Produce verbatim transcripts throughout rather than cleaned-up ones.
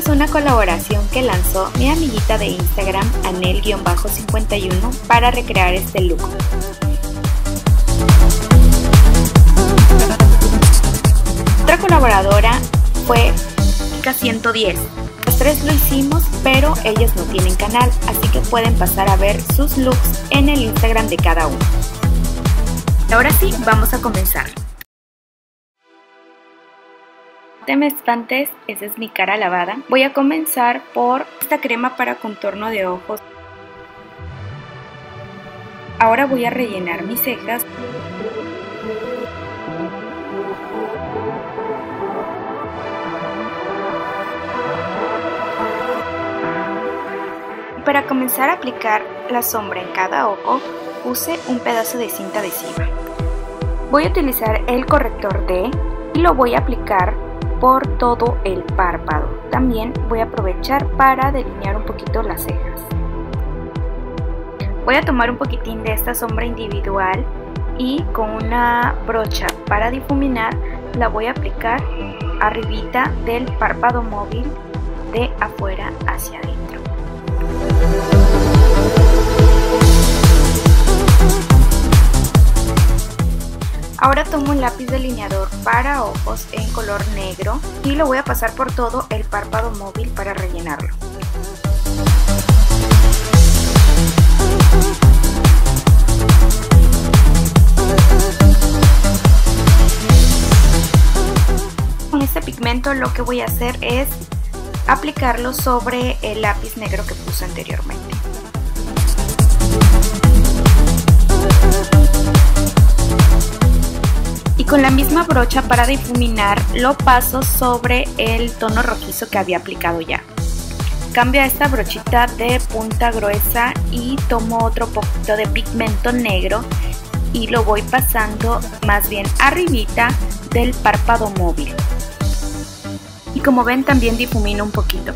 es una colaboración que lanzó mi amiguita de Instagram anel cincuenta y uno para recrear este look. Otra colaboradora fue C ciento diez. Los tres lo hicimos, pero ellas no tienen canal, así que pueden pasar a ver sus looks en el Instagram de cada uno. Ahora sí, vamos a comenzar. Teme espantes, esa es mi cara lavada. Voy a comenzar por esta crema para contorno de ojos. Ahora voy a rellenar mis cejas. Para comenzar a aplicar la sombra en cada ojo, puse un pedazo de cinta adhesiva. Voy a utilizar el corrector D y lo voy a aplicar por todo el párpado. También voy a aprovechar para delinear un poquito las cejas. Voy a tomar un poquitín de esta sombra individual y con una brocha para difuminar la voy a aplicar arribita del párpado móvil de afuera hacia adentro. Ahora tomo un lápiz delineador para ojos en color negro y lo voy a pasar por todo el párpado móvil para rellenarlo. Con este pigmento lo que voy a hacer es aplicarlo sobre el lápiz negro que puse anteriormente. Con la misma brocha para difuminar lo paso sobre el tono rojizo que había aplicado ya. Cambio a esta brochita de punta gruesa y tomo otro poquito de pigmento negro y lo voy pasando más bien arribita del párpado móvil. Y como ven también difumino un poquito.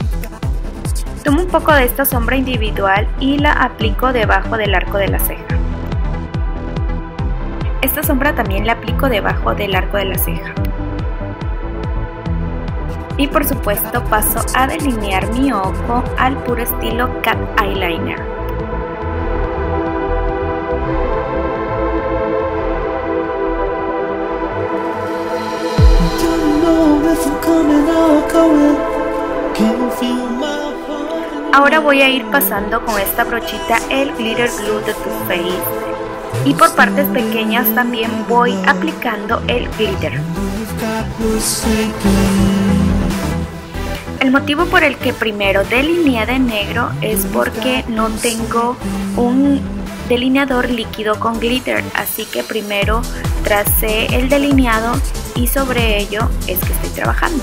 Tomo un poco de esta sombra individual y la aplico debajo del arco de la ceja. Esta sombra también la aplico debajo del arco de la ceja. Y por supuesto paso a delinear mi ojo al puro estilo cat eyeliner. Ahora voy a ir pasando con esta brochita el glitter glue de Too Faced. Y por partes pequeñas también voy aplicando el glitter. El motivo por el que primero delineé de negro es porque no tengo un delineador líquido con glitter, así que primero tracé el delineado y sobre ello es que estoy trabajando.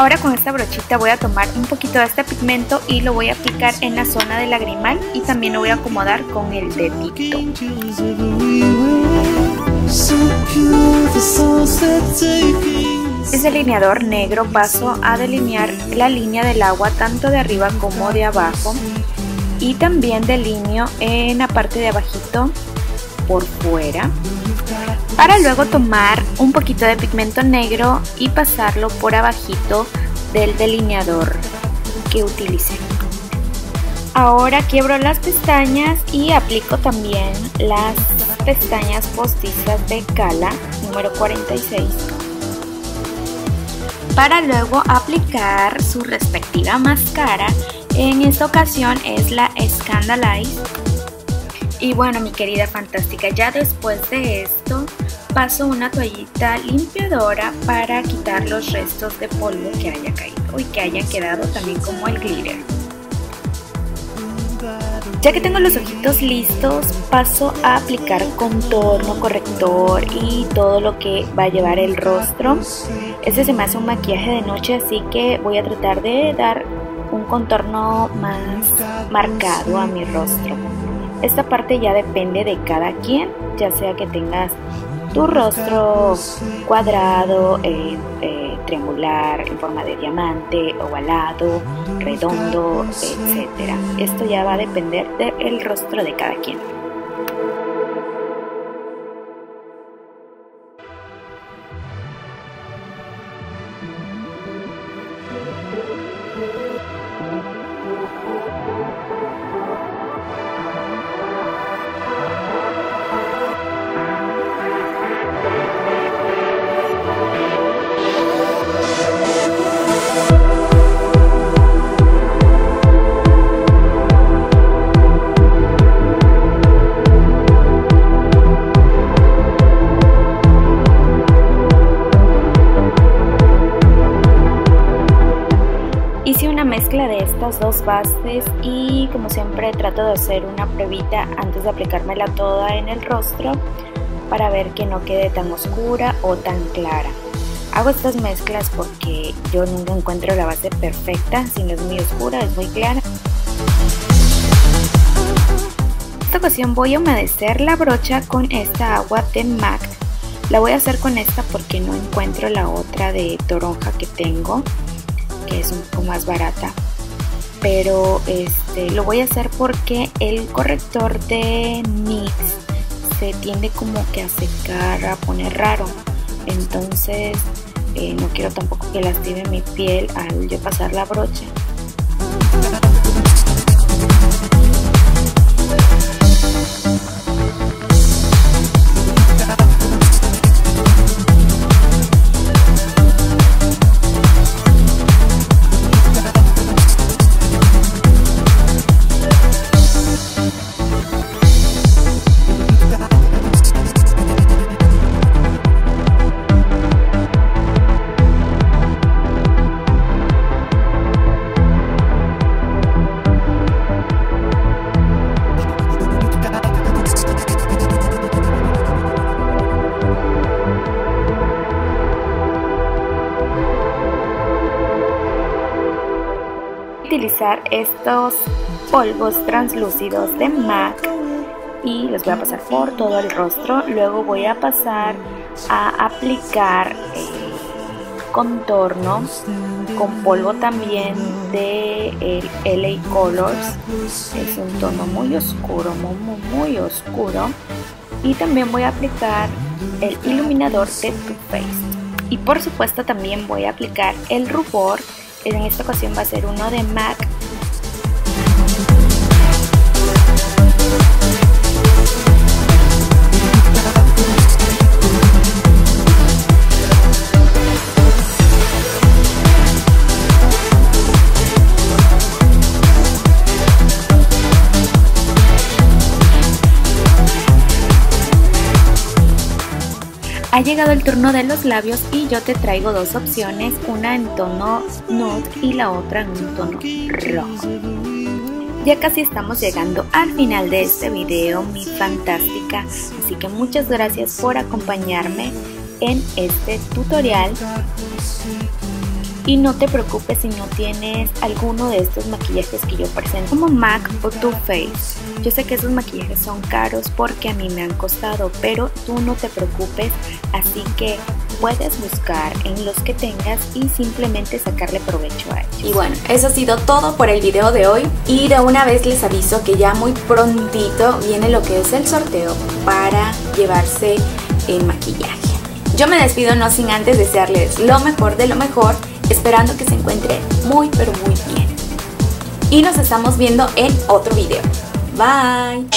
Ahora con esta brochita voy a tomar un poquito de este pigmento y lo voy a aplicar en la zona del lagrimal y también lo voy a acomodar con el dedito. Desde el delineador negro paso a delinear la línea del agua tanto de arriba como de abajo y también delineo en la parte de abajito por fuera. Para luego tomar un poquito de pigmento negro y pasarlo por abajito del delineador que utilicé. Ahora quiebro las pestañas y aplico también las pestañas postizas de Kala número cuarenta y seis. Para luego aplicar su respectiva máscara, en esta ocasión es la Scandaleyes. Y bueno, mi querida fantástica, ya después de esto paso una toallita limpiadora para quitar los restos de polvo que haya caído y que hayan quedado también como el glitter. Ya que tengo los ojitos listos, paso a aplicar contorno, corrector y todo lo que va a llevar el rostro. Este se me hace un maquillaje de noche, así que voy a tratar de dar un contorno más marcado a mi rostro. Esta parte ya depende de cada quien, ya sea que tengas tu rostro cuadrado, eh, eh, triangular, en forma de diamante, ovalado, redondo, etcétera. Esto ya va a depender del rostro de cada quien. De estas dos bases, y como siempre trato de hacer una pruebita antes de aplicármela toda en el rostro para ver que no quede tan oscura o tan clara. Hago estas mezclas porque yo nunca encuentro la base perfecta, si no es muy oscura es muy clara. En esta ocasión voy a humedecer la brocha con esta agua de MAC. La voy a hacer con esta porque no encuentro la otra de toronja que tengo, que es un poco más barata, pero este, lo voy a hacer porque el corrector de N Y X se tiende como que a secar, a poner raro. Entonces eh, no quiero tampoco que lastime mi piel al yo pasar la brocha. Utilizar estos polvos translúcidos de MAC y los voy a pasar por todo el rostro. Luego voy a pasar a aplicar eh, contorno con polvo también de eh, L A Colors, es un tono muy oscuro, muy, muy oscuro, y también voy a aplicar el iluminador de Too Faced, y por supuesto también voy a aplicar el rubor. En esta ocasión va a ser uno de MAC. Ha llegado el turno de los labios y yo te traigo dos opciones, una en tono nude y la otra en un tono rojo. Ya casi estamos llegando al final de este video, mi fantástica, así que muchas gracias por acompañarme en este tutorial. Y no te preocupes si no tienes alguno de estos maquillajes que yo presento, como MAC o Too Faced. Yo sé que esos maquillajes son caros porque a mí me han costado, pero tú no te preocupes, así que puedes buscar en los que tengas y simplemente sacarle provecho a ellos. Y bueno, eso ha sido todo por el video de hoy, y de una vez les aviso que ya muy prontito viene lo que es el sorteo para llevarse el maquillaje. Yo me despido no sin antes desearles lo mejor de lo mejor, esperando que se encuentre muy pero muy bien. Y nos estamos viendo en otro video. Bye.